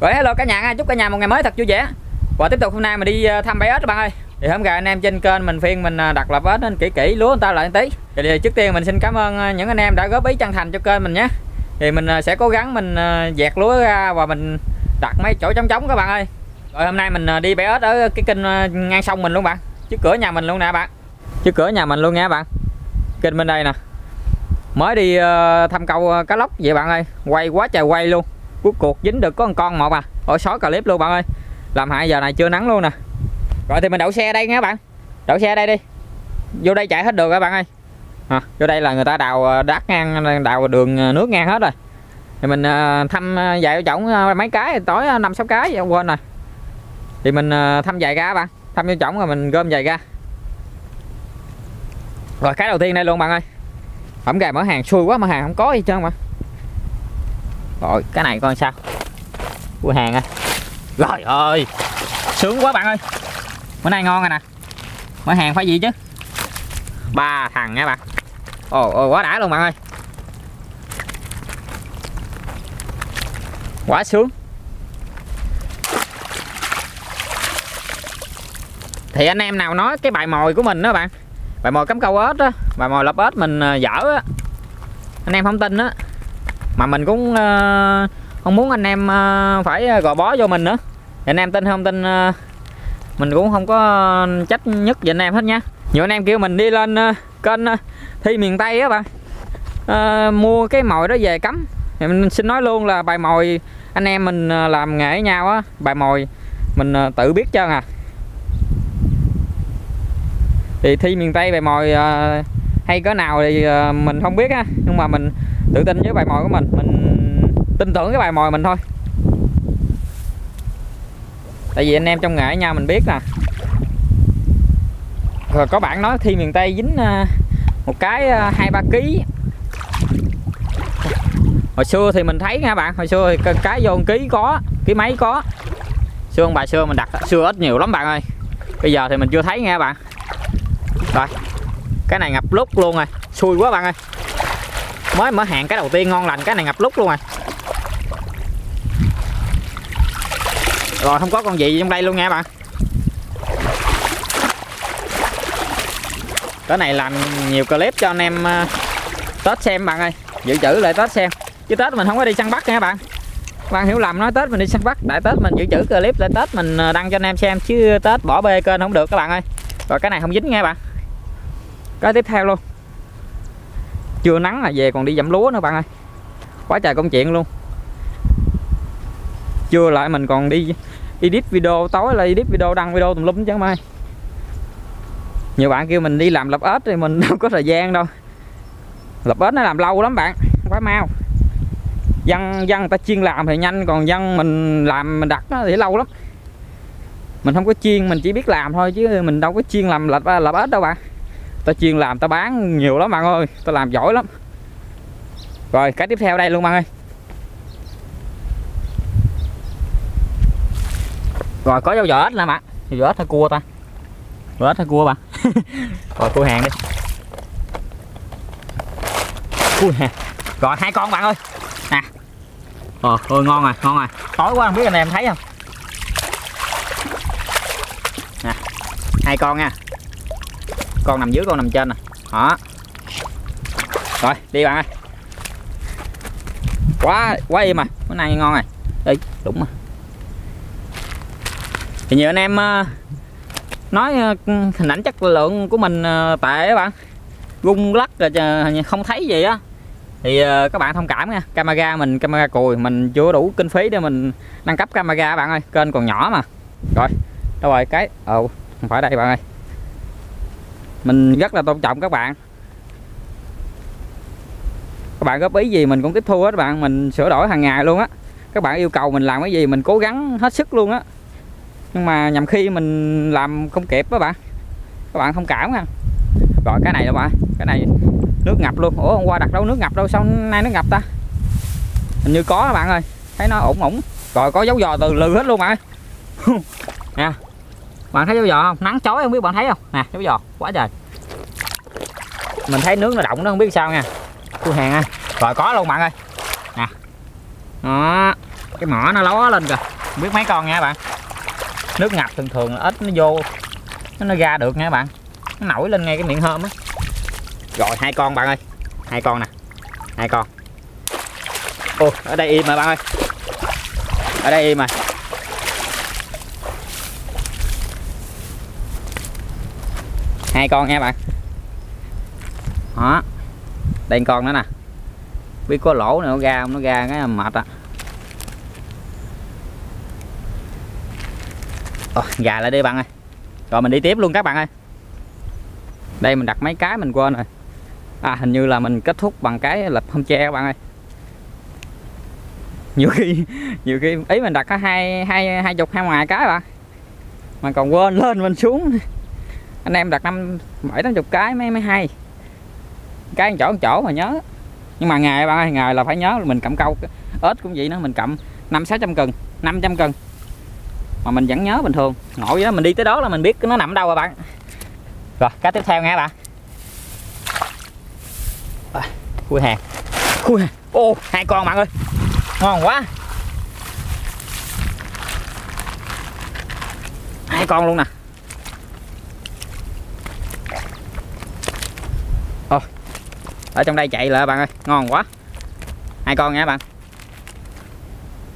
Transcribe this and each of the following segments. Rồi hello cả nhà, chúc cả nhà một ngày mới thật vui vẻ. Và tiếp tục hôm nay mình đi thăm bãi ếch các bạn ơi. Thì hôm gà anh em trên kênh mình phiên mình đặt lập ếch nên kỹ kỹ lúa người ta lại tí. Thì trước tiên mình xin cảm ơn những anh em đã góp ý chân thành cho kênh mình nhé. Thì mình sẽ cố gắng mình dẹt lúa ra và mình đặt mấy chỗ trống các bạn ơi. Rồi hôm nay mình đi bãi ếch ở cái kênh ngang sông mình luôn bạn. Trước cửa nhà mình luôn nè bạn. Trước cửa nhà mình luôn nha bạn. Kênh bên đây nè. Mới đi thăm câu cá lóc vậy bạn ơi. Quay quá trời quay luôn. Cuối cuộc dính được có một con một à. Ở xóa clip luôn bạn ơi. Làm hại giờ này chưa nắng luôn nè. Rồi thì mình đậu xe đây nha bạn. Đậu xe đây đi. Vô đây chạy hết được các bạn ơi. À, vô đây là người ta đào đát ngang, đào đường nước ngang hết rồi. Thì mình thăm vài chổng mấy cái, tối 5-6 cái quên rồi. Thì mình thăm vài ra bạn. Thăm vô chổng rồi mình gom vài ra. Rồi cái đầu tiên đây luôn bạn ơi. Ổng gà mở hàng xui quá, mở hàng không có gì trơn mà. Rồi cái này coi sao. Mua hàng ơi. Rồi ơi. Sướng quá bạn ơi. Bữa nay ngon rồi nè. Mở hàng phải gì chứ. 3 thằng nha bạn. Ồ quá đã luôn bạn ơi. Quá sướng. Thì anh em nào nói cái bài mồi của mình đó bạn. Bài mồi cắm câu ếch á, bài mồi lập ếch mình dở á. Anh em không tin á. Mà mình cũng không muốn anh em phải gò bó vô mình nữa. Thì anh em tin không tin mình cũng không có trách nhất về anh em hết nha. Nhiều anh em kêu mình đi lên kênh Thi miền Tây á bạn, mua cái mồi đó về cắm. Thì mình xin nói luôn là bài mồi anh em mình làm nghề nhau á, bài mồi mình tự biết trơn à. Thì Thi miền Tây bài mồi hay cỡ nào thì mình không biết á, nhưng mà mình tự tin với bài mồi của mình tin tưởng cái bài mồi mình thôi. Tại vì anh em trong nghệ nha, mình biết nè. Rồi có bạn nói Thi miền Tây dính một cái 2-3 kg. Hồi xưa thì mình thấy nha bạn, hồi xưa thì cái vô 1 kg có, ký mấy có. Xưa ông bà xưa mình đặt xưa ít nhiều lắm bạn ơi. Bây giờ thì mình chưa thấy nha bạn. Rồi. Cái này ngập lúc luôn rồi, xui quá bạn ơi. Mới mở hàng cái đầu tiên ngon lành, cái này ngập lúc luôn rồi. Rồi không có con gì trong đây luôn nha bạn. Cái này làm nhiều clip cho anh em Tết xem bạn ơi. Dự trữ lại Tết xem. Chứ Tết mình không có đi săn bắt nha bạn. Bạn hiểu lầm nói Tết mình đi săn bắt. Đại Tết mình dự trữ clip lại Tết mình đăng cho anh em xem. Chứ Tết bỏ bê kênh không được các bạn ơi. Rồi cái này không dính nha bạn. Cái tiếp theo luôn. Chưa nắng là về còn đi dẫm lúa nữa bạn ơi. Quá trời công chuyện luôn. Chưa lại mình còn đi edit video, tối là edit video, đăng video tùm lum chứ không ai. Nhiều bạn kêu mình đi làm lập ếch thì mình đâu có thời gian đâu. Lập ếch nó làm lâu lắm bạn, quá mau. Dân ta chiên làm thì nhanh, còn dân mình làm mình đặt nó thì lâu lắm. Mình không có chiên, mình chỉ biết làm thôi chứ mình đâu có chiên làm lập ếch đâu bạn. Ta chiên làm ta bán nhiều lắm bạn ơi, ta làm giỏi lắm. Rồi cái tiếp theo đây luôn bạn ơi. Rồi có dấu vỏ ếch nè bạn. Vỏ ếch hay cua ta? Vỏ ếch hay cua bạn. Rồi cua hàng đi. Cua hàng. Rồi 2 con bạn ơi. Nè. Rồi ôi ngon rồi, ngon rồi. Tối quá không biết anh em thấy không. Nè. 2 con nha. Con nằm dưới, con nằm trên nè. Đó. Rồi đi bạn ơi. Quá im à. Bữa nay ngon rồi. Ê, đúng rồi. Thì nhiều anh em nói hình ảnh chất lượng của mình tệ các bạn, rung lắc rồi không thấy gì á, thì các bạn thông cảm nha. Camera mình camera cùi, mình chưa đủ kinh phí để mình nâng cấp camera bạn ơi, kênh còn nhỏ mà. Rồi đâu rồi cái không phải đây bạn ơi, mình rất là tôn trọng các bạn. Các bạn góp ý gì mình cũng tiếp thu hết bạn, mình sửa đổi hàng ngày luôn á. Các bạn yêu cầu mình làm cái gì mình cố gắng hết sức luôn á. Nhưng mà nhầm khi mình làm không kịp đó bạn. Các bạn thông cảm nha. Rồi cái này đâu bạn. Cái này nước ngập luôn. Ủa hôm qua đặt đâu nước ngập đâu, sao nay nó ngập ta. Hình như có bạn ơi. Thấy nó ủng. Rồi có dấu giò từ lừ hết luôn bạn ơi. Nè. Bạn thấy dấu giò không? Nắng chói không biết bạn thấy không. Nè dấu giò quá trời. Mình thấy nước nó động nó không biết sao nha. Cua hàng ơi. Rồi có luôn bạn ơi. Nè. Đó. cái mỏ nó ló lên kìa, không biết mấy con nha các bạn. Nước ngập thường thường là ít nó vô nó ra được nha các bạn, nó nổi lên ngay cái miệng hôm á. Rồi hai con bạn ơi, hai con nè, hai con. Ô, ở đây im rồi bạn ơi, ở đây im rồi. Hai con nha bạn. Đó, đây con nữa nè, biết có lỗ nữa ra không, nó ra cái mệt á. Ồ, gà lại đi bạn ơi, rồi mình đi tiếp luôn các bạn ơi. Đây mình đặt mấy cái mình quên rồi. À, hình như là mình kết thúc bằng cái lợp hông tre các bạn ơi. Nhiều khi ý mình đặt có hai chục ngoài cái bạn, mà còn quên lên mình xuống. Anh em đặt 7-80 cái mới hay. Cái một chỗ mà nhớ. Nhưng mà ngày bạn ơi, ngày là phải nhớ, mình cầm câu ếch cũng vậy nữa, mình cầm 500-600 cân, 500 cân mà mình vẫn nhớ bình thường. Ngồi đó mình đi tới đó là mình biết nó nằm ở đâu rồi bạn. Rồi, cá tiếp theo nha bạn. À, khui hàng. Khui hàng. Ô, hai con bạn ơi. Ngon quá. Hai con luôn nè. Ô, ở trong đây chạy lại bạn ơi, ngon quá. Hai con nha bạn.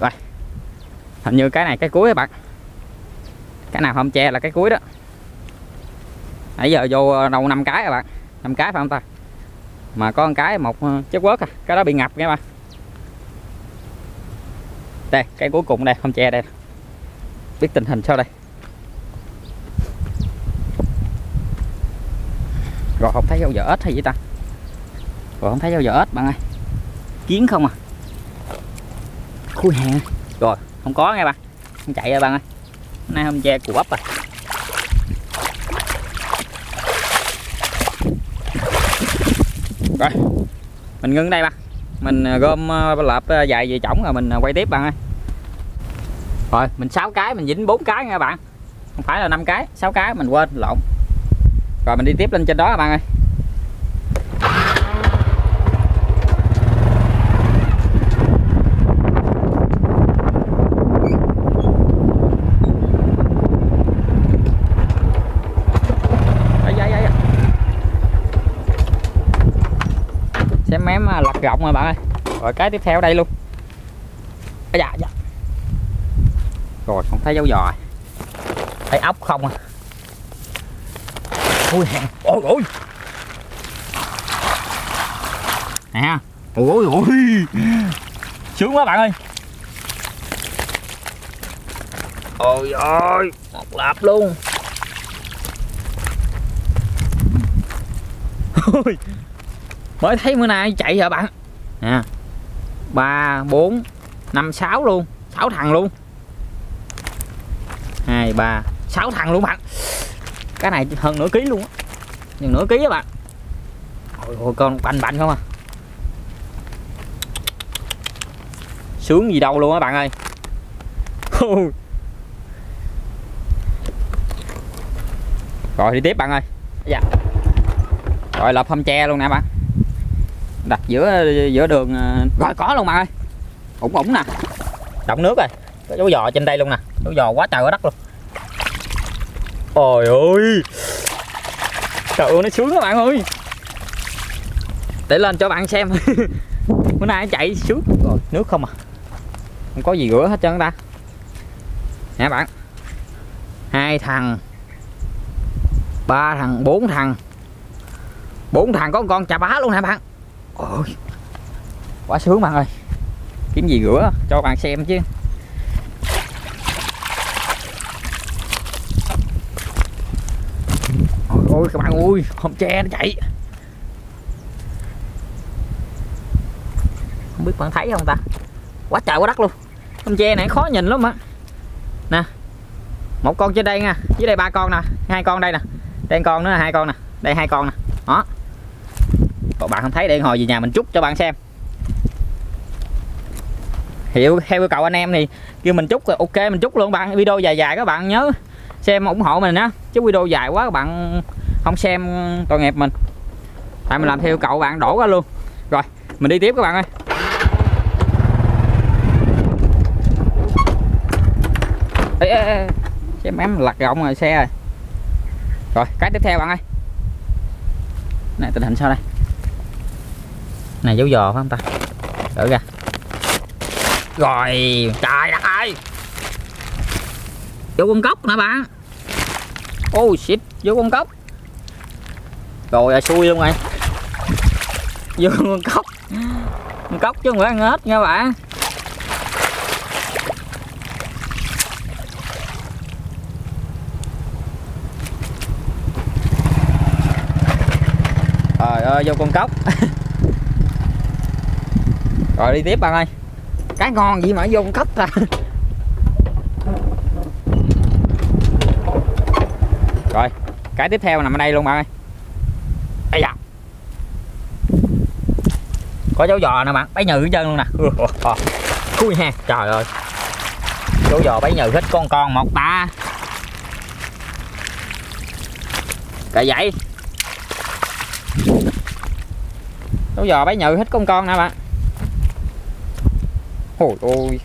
Rồi. Hình như cái này cái cuối các bạn. Cái nào không che là cái cuối đó. Nãy giờ vô đâu 5 cái các bạn, 5 cái phải không ta, mà có 1 cái một chất quớt à, cái đó bị ngập nha bạn. Đây cái cuối cùng đây, không che đây, biết tình hình sao đây. Rồi không thấy dao dở ếch hay gì ta, rồi không thấy dao dở ếch bạn ơi, kiến không à, khui hàng rồi không có nghe bạn, không chạy rồi bạn ơi, hôm nay không che củ bắp rồi. Rồi mình ngưng đây bạn, mình gom lợp dài về chổng rồi mình quay tiếp bạn ơi. Rồi mình 6 cái mình dính 4 cái nha bạn, không phải là 5 cái, 6 cái mình quên lộn. Rồi mình đi tiếp lên trên đó các bạn ơi. Mém lật rộng rồi bạn ơi. Rồi cái tiếp theo đây luôn. À, dạ, dạ. Rồi không thấy dấu giò, thấy ốc không à. Ui hàng, ôi ôi nè, ôi ôi sướng quá bạn ơi. Ôi ôi một lạp luôn. Ôi mới thấy bữa nay chạy rồi bạn nè, 3, 4, 5, 6 luôn, 6 thằng luôn, 2, 3, 6 thằng luôn bạn. Cái này hơn nửa ký luôn á, nhưng nửa ký á bạn. Ôi, ôi con bành bành không à, sướng gì đâu luôn á bạn ơi. Rồi đi tiếp bạn ơi. Dạ. Rồi lợp hông tre luôn nè bạn, đặt giữa đường rồi có luôn bạn ơi, ủng ủng nè, động nước rồi, có dấu giò trên đây luôn nè, dấu giò quá trời quá đất luôn. Ôi ơi, trời ơi nó sướng các bạn ơi, để lên cho bạn xem. Bữa nay chạy sướng rồi, nước không à, không có gì rửa hết trơn ta, nè bạn, 2 thằng, 3 thằng, 4 thằng, 4 thằng có con chà bá luôn nè bạn. Ôi, quá sướng bạn ơi, kiếm gì rửa cho bạn xem chứ. Ôi các bạn ơi, hông tre nó chạy, không biết bạn thấy không ta, quá trời quá đất luôn. Hông tre này khó nhìn lắm á nè, một con trên đây nha, dưới đây 3 con nè, 2 con đây nè, đây 1 con nữa là 2 con nè, đây 2 con nè. Đó, còn bạn không thấy để hồi về nhà mình trút cho bạn xem. Hiểu theo yêu cầu anh em thì kêu mình trút rồi, ok mình trút luôn bạn. Video dài dài các bạn nhớ xem ủng hộ mình á, chứ video dài quá các bạn không xem tội nghiệp mình, tại mình làm theo yêu cầu bạn đổ ra luôn. Rồi mình đi tiếp các bạn ơi. Ê, cái mém lật rộng rồi xe rồi. Rồi cái tiếp theo bạn ơi. Này tình hình sao đây? Này dấu giò phải không ta? Đỡ ra. Rồi trời đất ơi, vô con cốc nữa bạn. Oh shit, vô con cốc. Rồi à, xui luôn rồi. Vô con cốc. Con cốc chứ không phải ăn hết nha bạn. Trời ơi, vô con cốc. Rồi đi tiếp bạn ơi. Cái ngon gì mà vô con cốc ta. Rồi, cái tiếp theo nằm ở đây luôn bạn ơi. Ây da. Có dấu giò nè bạn, bấy nhừ hết trơn luôn nè. Khui ha, trời ơi. Dấu giò bấy nhừ hết con một ta. Cái vậy. Dấu giò bấy nhừ hết con nè bạn. Ôi ôi.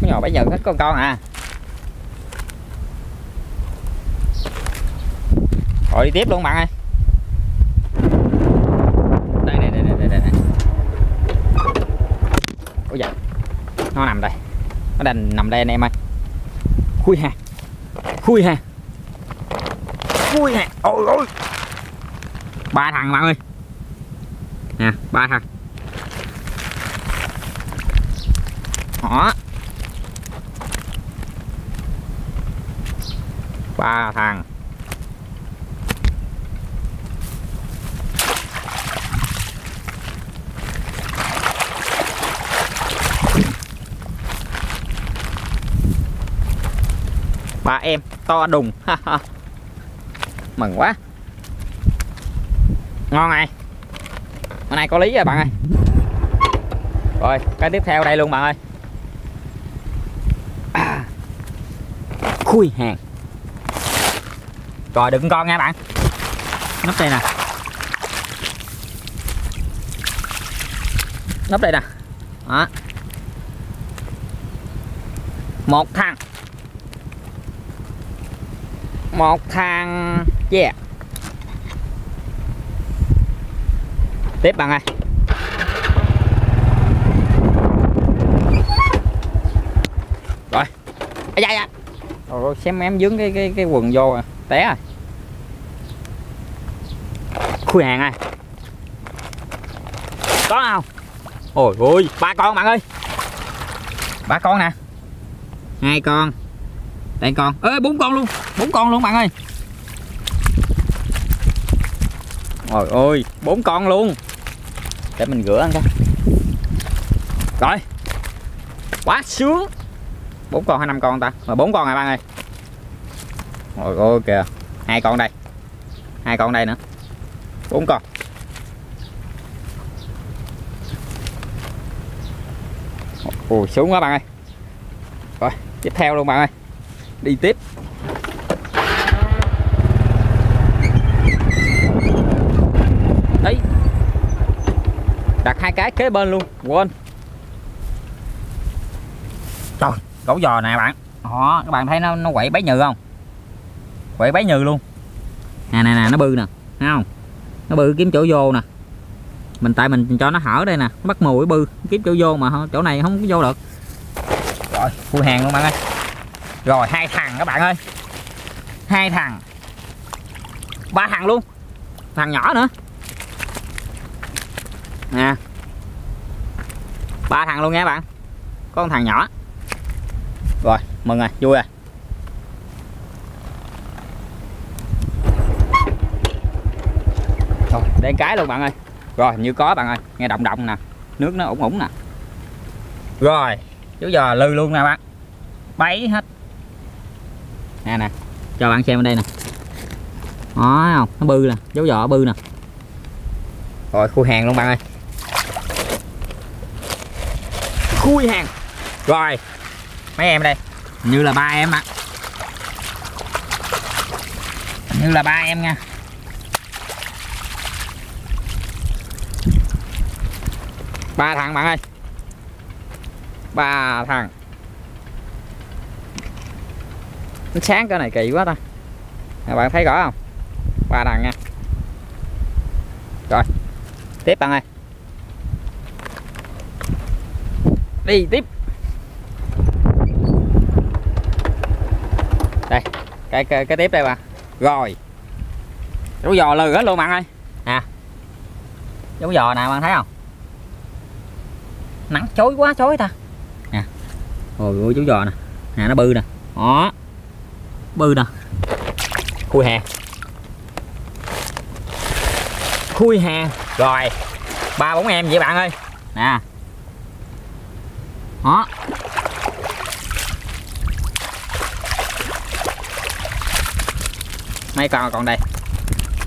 Dấu giò bấy nhừ hết con à. Rồi đi tiếp luôn bạn ơi. Đây đây đây đây đây. Ôi giời. Nó nằm đây. Nó đang nằm đây anh em ơi. Khui ha. Khui ha. Khui ha. Ôi ôi. Ba thằng bạn ơi. Nè, ba thằng. Đó. Ba thằng. Ba em to đùng. Mừng quá. Ngon này. Hôm nay có lý rồi bạn ơi. Rồi cái tiếp theo đây luôn bạn ơi. Khui hàng. Rồi đừng con nha bạn. Nấp đây nè. Nấp đây nè. Đó. Một thằng. Một thằng. Yeah. Tiếp bạn ơi. Rồi. Ây da da. Rồi xem em dướng cái quần vô rồi. Té rồi. Khui hàng ơi. Có không? Ôi ôi, ba con bạn ơi. Ba con nè. Hai con. Đây con. Ê bốn con luôn. Bốn con luôn bạn ơi. Ôi ôi, bốn con luôn. Để mình rửa ăn coi. Rồi. Quá sướng. 4 con hay 5 con ta? Mà 4 con này bạn ơi. Ôi ôi kìa. 2 con đây. 2 con đây nữa. 4 con. Ôi sướng quá bạn ơi. Rồi, tiếp theo luôn bạn ơi. Đi tiếp. Đấy. Đặt hai cái kế bên luôn, quên. Trời, gấu giò nè bạn. Đó, các bạn thấy nó quậy bấy nhừ không? Quậy bấy nhừ luôn. Nè nè nè, nó bư nè, thấy không? Nó bư kiếm chỗ vô nè. Mình tại mình cho nó hở đây nè, nó bắt mùi bư, kiếm chỗ vô mà chỗ này không có vô được. Rồi, khui hàng luôn bạn ơi. Rồi hai thằng các bạn ơi. Hai thằng. Ba thằng luôn. Thằng nhỏ nữa. Nè. Ba thằng luôn nha bạn. Có con thằng nhỏ. Rồi mừng rồi, vui rồi. Rồi để cái luôn bạn ơi. Rồi như có bạn ơi, nghe động động nè, nước nó ủng ủng nè. Rồi chú giờ lư luôn nè bạn, bấy hết nè nè, cho bạn xem ở đây nè. Đó không, nó bư nè, dấu giò bư nè. Rồi khui hàng luôn bạn ơi. Khui hàng. Rồi mấy em đây, như là ba em ạ. Như là ba em nha. Ba thằng bạn ơi. Ba thằng. Nó sáng cái này kỳ quá ta. Các bạn thấy rõ không? Ba đằng nha. Rồi, tiếp bạn ơi. Đi tiếp. Đây, cái tiếp đây bạn. Rồi. Giống giò lừ hết luôn bạn ơi. À. Giống giò nè bạn thấy không? Nắng chói quá chói ta. Nè. Ôi ôi giống giò nè. Nè nó bư nè. Đó. Bư nè. Khui hè. Khui hè. Rồi. Ba bốn em vậy bạn ơi. Nè. Đó. Mấy con còn đây.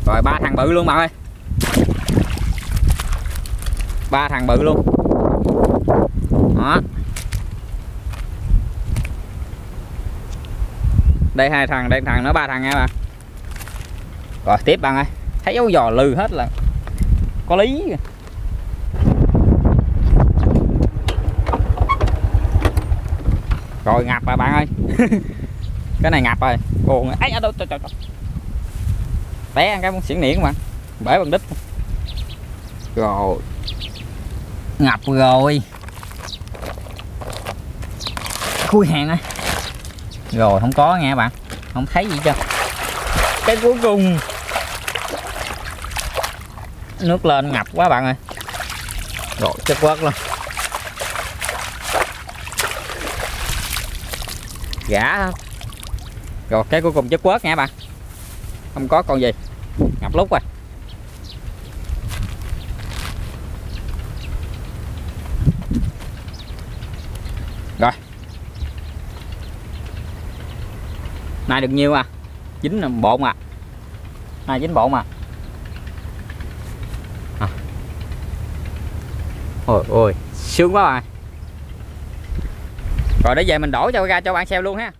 Rồi ba thằng bự luôn bạn ơi. Ba thằng bự luôn. Đó. Đây hai thằng, đây thằng nữa, ba thằng nha bạn. Rồi tiếp bạn ơi. Thấy dấu giò lừ hết là có lý. Rồi ngập rồi bạn ơi. Cái này ngập rồi. Buồn. Ấy đâu trời. Té ăn cái muốn xỉn niễn mà. Bể bằng đít. Rồi. Ngập rồi. Khui hàng á. Rồi không có nghe bạn. Không thấy gì chứ. Cái cuối cùng. Nước lên ngập quá bạn ơi. Rồi chết quất luôn. Gã không. Rồi cái cuối cùng chất quớt nha bạn. Không có con gì. Ngập lúc rồi. Rồi. Nay được nhiêu à. Dính bộn à. Nay dính bộn à. À. Ôi ôi. Sướng quá rồi. Rồi để về mình đổ cho ra cho bạn xem luôn ha.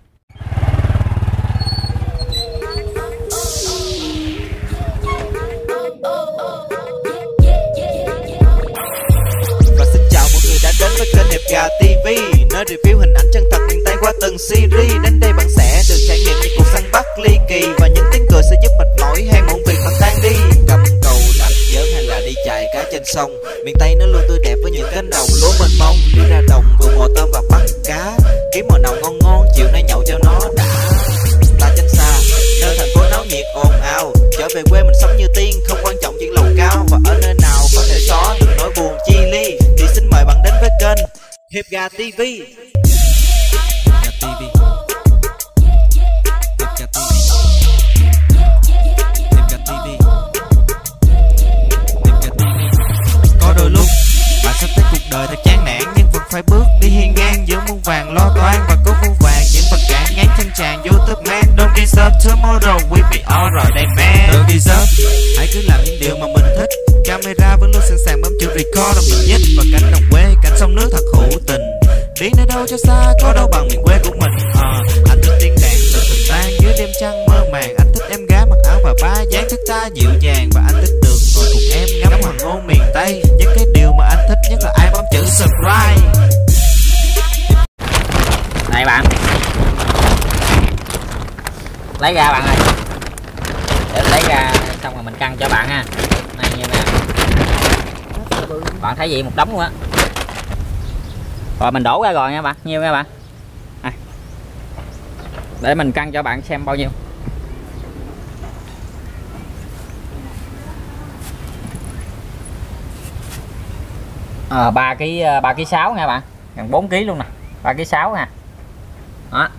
Và xin chào mọi người đã đến với kênh Hiệp Gà TV, nơi review hình ảnh chân thật hiện tại qua từng series. Đến đây bạn sẽ được trải nghiệm những cuộc săn bắt ly kỳ và những tiếng cười sẽ giúp mệt mỏi hay muộn việc bạn tan đi. Cầm cầu đặt vớn hay là đi chài cá trên sông, miền Tây nó luôn tươi đẹp với những cánh đồng lúa mênh mông. Đi ra đồng cùng hồ tôm và bắt cá, kiếm mồi nào ngon ngon chiều nay nhậu cho nó đã. Ta tránh xa nơi thành phố náo nhiệt ồn ào, trở về quê mình sống như tiên, không quan trọng chuyện lầu cao. Và ở nơi nào có thể xóa được nỗi buồn chi ly thì xin mời bạn đến với kênh Hiệp Gà TV. Có đôi lúc bạn sắp thấy cuộc đời đã chán nản, nhưng vẫn phải bước đi hiên ngang giữa muôn vàng lo toan và cố vô vàng những vật cản ngán thân tràn vô thức man. Don't deserve tomorrow, we be alright day man. Don't deserve, hãy cứ làm những điều mà mình thích. Camera vẫn luôn sẵn sàng bấm chữ record đồng mình nhất. Và cánh đồng quê, cảnh sông nước thật hữu tình. Đi nơi đâu cho xa, có đâu bằng miền quê của mình. Anh thích tiếng đàn từ từng tan dưới đêm trăng mơ màng. Anh thích em gái mặc áo và ba dáng thức tha dịu dàng. Và anh thích được ngồi cùng em ngắm hoàng hôn miền Tây. Những cái điều mà anh thích nhất là ai bấm chữ subscribe. Đây bạn. Lấy ra bạn ơi. Để lấy ra xong rồi mình căng cho bạn ha. Này như nè. Bạn thấy gì một đống luôn á. Rồi mình đổ ra rồi nha bạn, nhiêu nha bạn. À. Để mình căng cho bạn xem bao nhiêu. À 3 kg 6 nha bạn, gần 4 kg luôn nè, 3 kg 6 nè. Đó.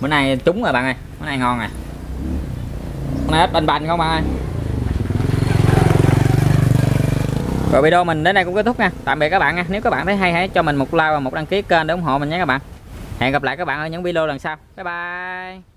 Bữa nay trúng rồi bạn ơi, bữa nay ngon rồi. Bữa nay hết bành bành không bạn ơi. Rồi video mình đến đây cũng kết thúc nha. Tạm biệt các bạn nha. Nếu các bạn thấy hay hãy cho mình một like và một đăng ký kênh để ủng hộ mình nhé các bạn. Hẹn gặp lại các bạn ở những video lần sau. Bye bye.